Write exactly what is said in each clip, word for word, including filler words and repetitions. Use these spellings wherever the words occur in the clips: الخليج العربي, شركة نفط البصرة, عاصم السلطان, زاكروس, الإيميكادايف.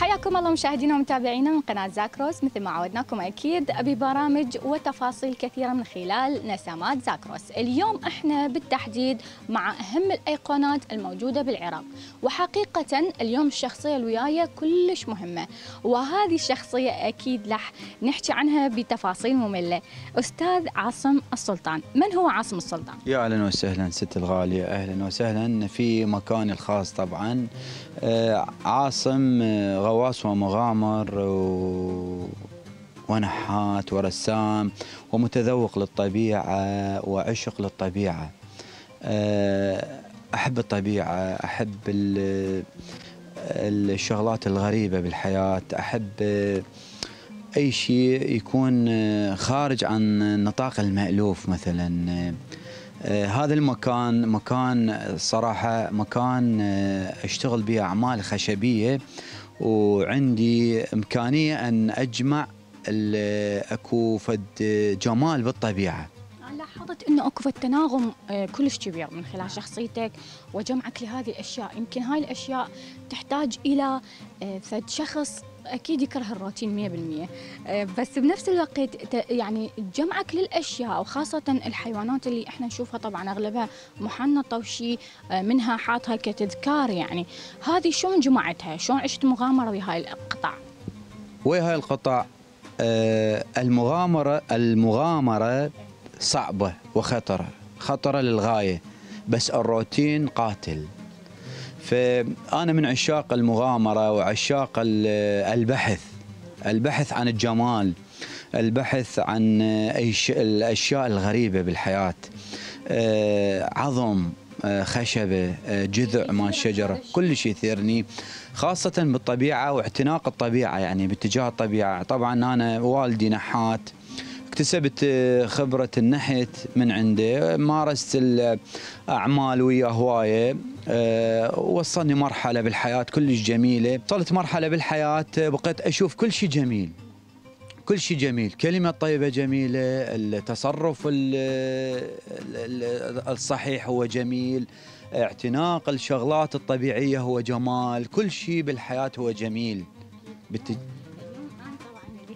حياكم الله مشاهدينا ومتابعينا من قناة زاكروس، مثل ما عودناكم أكيد ببرامج وتفاصيل كثيرة من خلال نسمات زاكروس. اليوم احنا بالتحديد مع أهم الأيقونات الموجودة بالعراق، وحقيقة اليوم الشخصية اللي وياي كلش مهمة، وهذه الشخصية أكيد رح نحكي عنها بتفاصيل مملة. أستاذ عاصم السلطان، من هو عاصم السلطان؟ يا أهلا وسهلا ست الغالية، أهلا وسهلا في مكان الخاص طبعا. عاصم غواص ومغامر و... ونحات ورسام ومتذوق للطبيعة وعشق للطبيعة. أحب الطبيعة، أحب ال... الشغلات الغريبة بالحياة، أحب أي شيء يكون خارج عن النطاق المألوف. مثلا هذا المكان مكان صراحة مكان أشتغل به أعمال خشبية، وعندي إمكانية أن أجمع أكو فد جمال بالطبيعة. لاحظت أنه أكو فد تناغم كلش كبير من خلال شخصيتك وجمعك لهذه الأشياء. يمكن هاي الأشياء تحتاج إلى فد شخص أكيد يكره الروتين مية بالمية، بس بنفس الوقت يعني جمعك للأشياء وخاصة الحيوانات اللي احنا نشوفها طبعا أغلبها محنطة وشي منها حاطها كتذكار. يعني هذه شلون جمعتها؟ شلون عشت مغامرة ويا هاي القطع؟ ويا هاي القطع آه المغامرة المغامرة صعبة وخطرة، خطرة للغاية، بس الروتين قاتل. فأنا من عشاق المغامرة وعشاق البحث، البحث عن الجمال، البحث عن الأشياء الغريبة بالحياة، عظم، خشبة، جذع مال الشجرة، كل شيء يثيرني خاصة بالطبيعة واعتناق الطبيعة، يعني باتجاه الطبيعة. طبعا أنا والدي نحات، اكتسبت خبرة النحت من عنده، مارست الأعمال ويا هواية، وصلني مرحلة بالحياة كلش جميلة. وصلت مرحلة بالحياة بقيت أشوف كل شيء جميل، كل شيء جميل، كلمة طيبة جميلة، التصرف الصحيح هو جميل، اعتناق الشغلات الطبيعية هو جمال، كل شيء بالحياة هو جميل.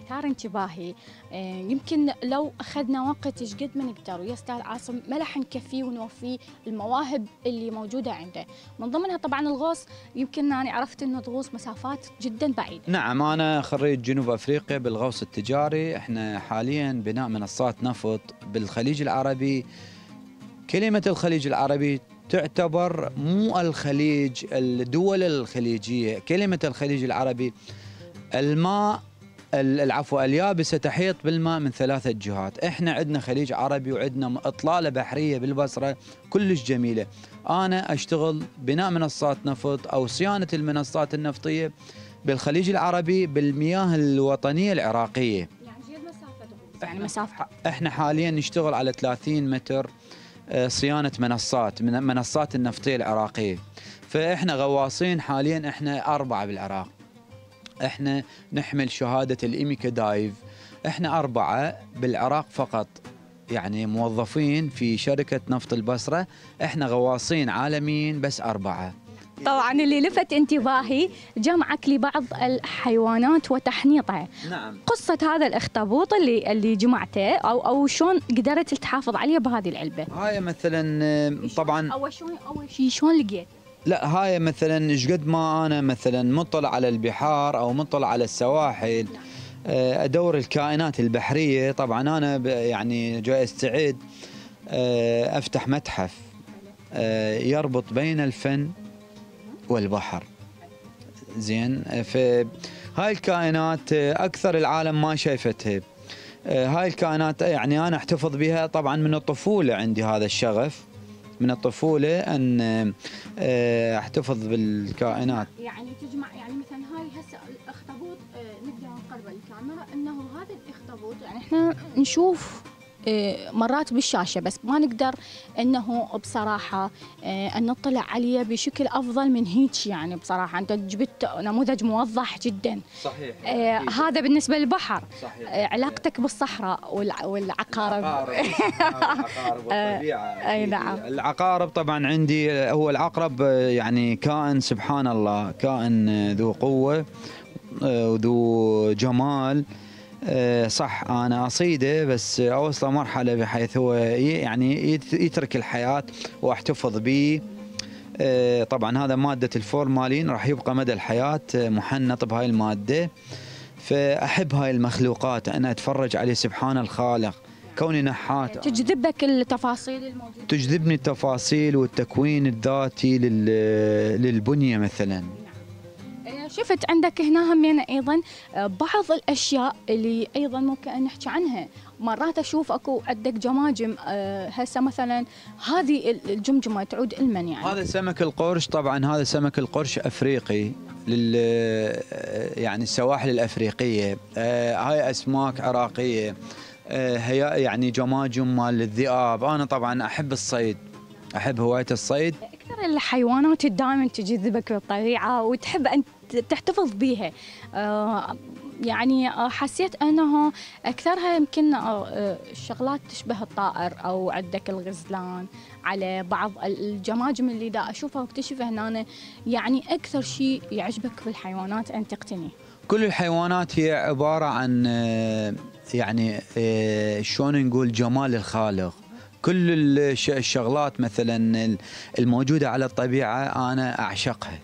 صار انتباهي يمكن لو اخذنا وقت ايش قد ما نقدر ويا استاذ عاصم ما راح نكفيه ونوفيه المواهب اللي موجوده عنده، من ضمنها طبعا الغوص. يمكن انا عرفت انه تغوص مسافات جدا بعيده. نعم، انا خريج جنوب افريقيا بالغوص التجاري. احنا حاليا بناء منصات نفط بالخليج العربي. كلمه الخليج العربي تعتبر مو الخليج، الدول الخليجيه، كلمه الخليج العربي الماء، العفو اليابسة تحيط بالماء من ثلاثة جهات. احنا عندنا خليج عربي وعندنا اطلالة بحرية بالبصرة كلش جميلة. انا اشتغل بناء منصات نفط او صيانة المنصات النفطية بالخليج العربي بالمياه الوطنية العراقية. يعني مسافة يعني مسافة احنا حاليا نشتغل على ثلاثين متر صيانة منصات من منصات النفطية العراقية. فاحنا غواصين حاليا احنا أربعة بالعراق. احنا نحمل شهادة الإيميكادايف، احنا أربعة بالعراق فقط، يعني موظفين في شركة نفط البصرة، احنا غواصين عالميين بس أربعة. طبعا اللي لفت انتباهي جمعك لبعض الحيوانات وتحنيطها. نعم، قصة هذا الاخطبوط اللي اللي جمعته او او شلون قدرت تحافظ عليه بهذه العلبة؟ هاي مثلا طبعا اول شيء اول شيء شلون لقيت؟ لا هاي مثلا ايش قد ما انا مثلا مطلع على البحار او مطلع على السواحل ادور الكائنات البحريه. طبعا انا يعني جاي استعيد افتح متحف يربط بين الفن والبحر. زين، فهاي الكائنات اكثر العالم ما شايفتها، هاي الكائنات يعني انا احتفظ بها. طبعا من الطفوله عندي هذا الشغف، من الطفولة أن أحتفظ بالكائنات. يعني تجمع، يعني مثلا هاي هسه الأخطبوط نقدر نقرب الكاميرا أنه هذا الأخطبوط يعني إحنا نشوف مرات بالشاشة بس ما نقدر أنه بصراحة أن نطلع عليه بشكل أفضل من هيك. يعني بصراحة أنت جبت نموذج موضح جدا. صحيح. آه هذا بالنسبة للبحر. صحيح. آه علاقتك بالصحراء والعقارب. العقارب والطبيعة. أي نعم. العقارب طبعا عندي، هو العقرب يعني كائن سبحان الله، كائن ذو قوة وذو جمال، صح انا اصيده بس اوصله مرحله بحيث هو يعني يترك الحياه واحتفظ به. طبعا هذا ماده الفورمالين راح يبقى مدى الحياه محنط بهاي الماده. فاحب هاي المخلوقات، انا اتفرج عليه سبحان الخالق كوني نحات. تجذبك التفاصيل الموجوده؟ تجذبني التفاصيل والتكوين الذاتي للبنيه مثلا. شفت عندك هنا همين ايضا بعض الاشياء اللي ايضا ممكن ان نحكي عنها. مرات اشوف اكو عندك جماجم هسه مثلا، هذه الجمجمه تعود لمن يعني؟ هذا سمك القرش. طبعا هذا سمك القرش افريقي لل يعني السواحل الافريقيه. هاي اسماك عراقيه، هي يعني جماجم مال الذئاب. انا طبعا احب الصيد، احب هوايه الصيد. اكثر الحيوانات دائما تجذبك بالطبيعه وتحب ان تحتفظ بيها، يعني حسيت انه اكثرها يمكن الشغلات تشبه الطائر او عندك الغزلان على بعض الجماجم اللي دا اشوفها واكتشفها هنا. يعني اكثر شيء يعجبك في الحيوانات ان تقتنيه؟ كل الحيوانات هي عباره عن يعني شلون نقول جمال الخالق. كل الشغلات مثلا الموجوده على الطبيعه انا اعشقها.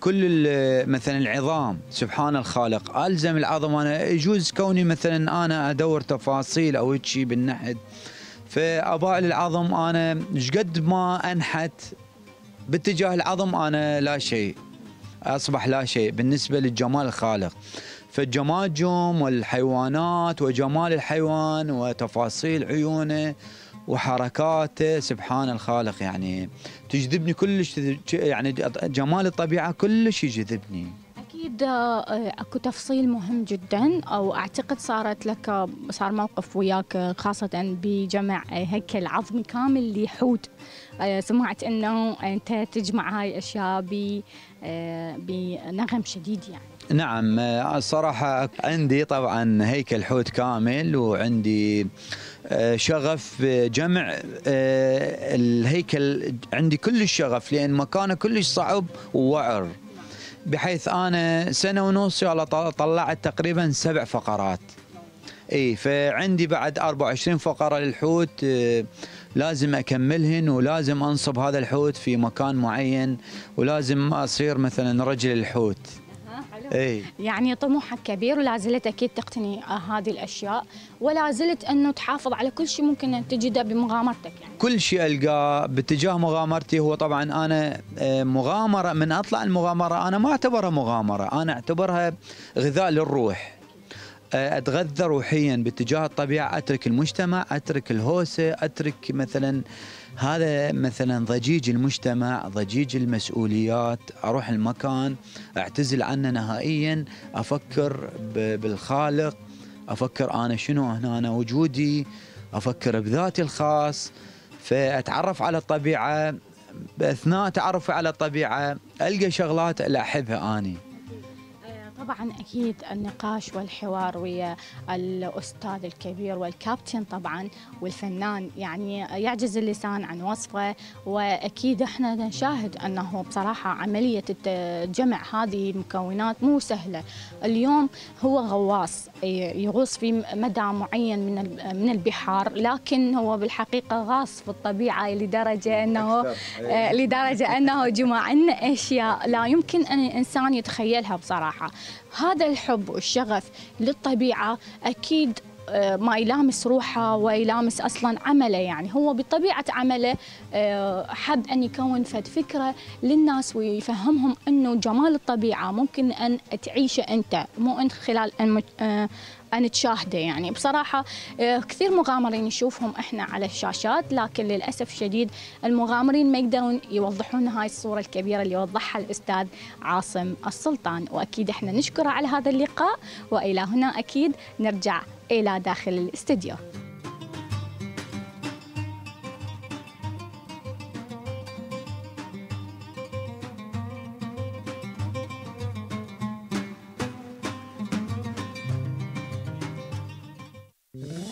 كل مثلا العظام سبحان الخالق، الزم العظم انا. يجوز كوني مثلا انا ادور تفاصيل او شيء بالنحت، فاباء العظم انا شقد ما انحت باتجاه العظم انا لا شيء، اصبح لا شيء بالنسبه للجمال الخالق. فالجماجم والحيوانات وجمال الحيوان وتفاصيل عيونه وحركاته سبحان الخالق يعني تجذبني كلش. يعني جمال الطبيعه كلش يجذبني. اكيد اكو تفصيل مهم جدا، او اعتقد صارت لك صار موقف وياك خاصه بجمع هيكل عظمي كامل اللي حوت. سمعت انه انت تجمع هاي الاشياء بنغم شديد يعني. نعم الصراحة عندي طبعا هيكل حوت كامل، وعندي شغف بجمع الهيكل. عندي كل الشغف لأن مكانه كلش صعب ووعر، بحيث أنا سنة ونص طلعت تقريبا سبع فقرات. اي فعندي بعد أربعة وعشرين فقرة للحوت لازم اكملهن، ولازم انصب هذا الحوت في مكان معين، ولازم اصير مثلا رجل الحوت. أي. يعني طموحك كبير ولا زلت اكيد تقتني هذه الاشياء، ولا زلت انه تحافظ على كل شيء ممكن ان تجده بمغامرتك يعني. كل شيء القاه باتجاه مغامرتي. هو طبعا انا مغامره، من اطلع المغامره انا ما اعتبرها مغامره، انا اعتبرها غذاء للروح. اتغذى روحيا باتجاه الطبيعه، اترك المجتمع، اترك الهوسه، اترك مثلا هذا مثلا ضجيج المجتمع، ضجيج المسؤوليات. اروح المكان اعتزل عنه نهائيا، افكر بالخالق، افكر انا شنو هنا أنا وجودي، افكر بذاتي الخاص. فاتعرف على الطبيعه، باثناء تعرفي على الطبيعه القى شغلات اللي احبها اني. طبعا اكيد النقاش والحوار ويا الاستاذ الكبير والكابتن طبعا والفنان يعني يعجز اللسان عن وصفه. واكيد احنا نشاهد انه بصراحه عمليه جمع هذه المكونات مو سهله. اليوم هو غواص يغوص في مدى معين من من البحار، لكن هو بالحقيقه غاص في الطبيعه لدرجه انه لدرجه انه جمع عنا اشياء لا يمكن ان الانسان يتخيلها بصراحه. هذا الحب والشغف للطبيعة أكيد ما يلامس روحه ويلامس أصلا عمله. يعني هو بطبيعة عمله حب أن يكون فد فكرة للناس ويفهمهم أنه جمال الطبيعة ممكن أن تعيشه أنت، مو أنت خلال أن أن تشاهده. يعني بصراحة كثير مغامرين نشوفهم إحنا على الشاشات، لكن للأسف الشديد المغامرين ما يقدرون يوضحون هاي الصورة الكبيرة اللي وضحها الأستاذ عاصم السلطان. وأكيد إحنا نشكره على هذا اللقاء، وإلى هنا أكيد نرجع إلى داخل الاستديو. Mm-hmm.